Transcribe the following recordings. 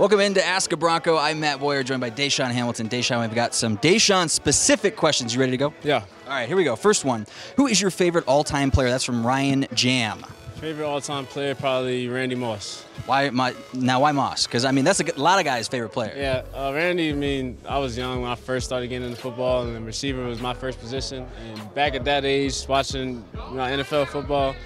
Welcome into Ask a Bronco. I'm Matt Boyer, joined by DaeSean Hamilton. DaeSean, we've got some DaeSean-specific questions. You ready to go? Yeah. All right, here we go. First one. Who is your favorite all-time player? That's from Ryan Jam. Favorite all-time player, probably Randy Moss. Why Moss? Because, I mean, that's a lot of guys' favorite player. Yeah, Randy, I mean, I was young when I first started getting into football, and receiver was my first position. And back at that age, watching my NFL football,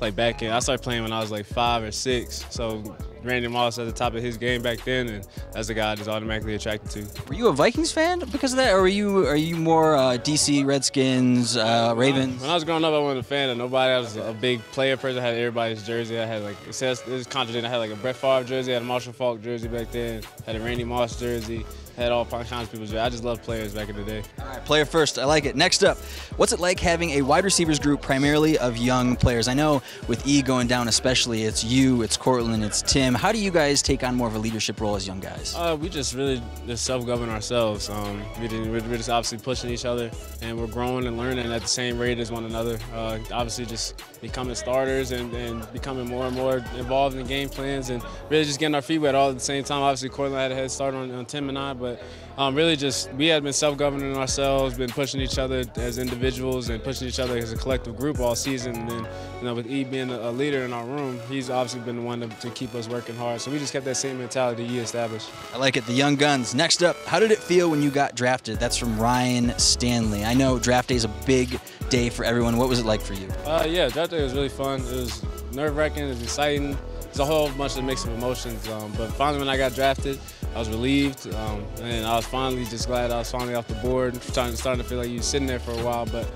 like back in, I started playing when I was like 5 or 6. So Randy Moss at the top of his game back then, and that's a guy I just automatically attracted to. Were you a Vikings fan because of that, or are you more DC Redskins, Ravens? When I was growing up, I wasn't a fan of nobody. I was a big player person. I had everybody's jersey. I had like, it was contradicting. I had like a Brett Favre jersey, I had a Marshall Faulk jersey back then, I had a Randy Moss jersey, I had all kinds of people's jersey. I just loved players back in the day. All right, player first. I like it. Next up, what's it like having a wide receivers group primarily of young players? I know with E going down especially, it's you, it's Cortland, it's Tim. How do you guys take on more of a leadership role as young guys? We just really self-govern ourselves. We're just obviously pushing each other, and we're growing and learning at the same rate as one another. Obviously just becoming starters and becoming more and more involved in the game plans, and really just getting our feet wet all at the same time. Obviously, Cortland had a head start on Tim and I, but really just we had been self-governing ourselves, been pushing each other as individuals and pushing each other as a collective group all season. And then, you know, with E being a leader in our room, he's obviously been the one to keep us working hard. So we just kept that same mentality he established. I like it. The young guns. Next up, how did it feel when you got drafted? That's from Ryan Stanley. I know draft day is a big day for everyone. What was it like for you? Yeah, draft day was really fun. It was nerve-wracking. It was exciting. It's a whole bunch of mix of emotions. But finally, when I got drafted, I was relieved, and I was finally just glad I was finally off the board. Starting to feel like you were sitting there for a while, but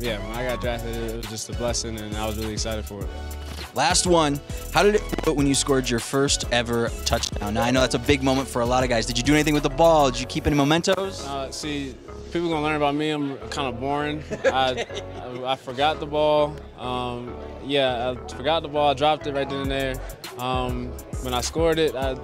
yeah, when I got drafted, it was just a blessing, and I was really excited for it. Last one. How did it feel when you scored your first ever touchdown? Now, I know that's a big moment for a lot of guys. Did you do anything with the ball? Did you keep any mementos? See, people gonna learn about me. I'm kind of boring. I forgot the ball. Yeah, I forgot the ball. I dropped it right then and there. When I scored it, I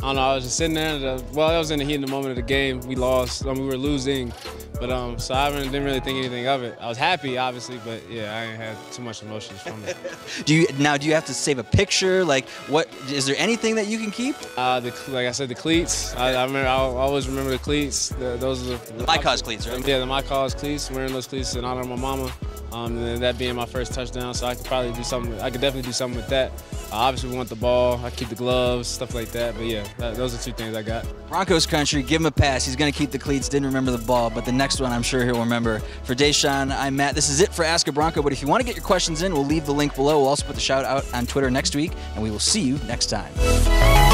don't know, I was just sitting there. Well, I was in the heat in the moment of the game. We lost. We were losing. But so I didn't really think anything of it. I was happy, obviously, but yeah, I didn't have too much emotions from it. Do you have to save a picture? Like, what is there anything that you can keep? Like I said, the cleats. I remember. I always remember the cleats. Those are the MyCause cleats, right? Yeah, the MyCause cleats. Wearing those cleats in honor of my mama, and that being my first touchdown. So I could probably do something. I could definitely do something with that. Obviously, we want the ball. I keep the gloves, stuff like that. But yeah, those are two things I got. Broncos country, give him a pass. He's gonna keep the cleats. Didn't remember the ball, but the next one I'm sure he'll remember. For DaeSean, I'm Matt. This is it for Ask a Bronco. But if you want to get your questions in, we'll leave the link below. We'll also put the shout out on Twitter next week, and we will see you next time.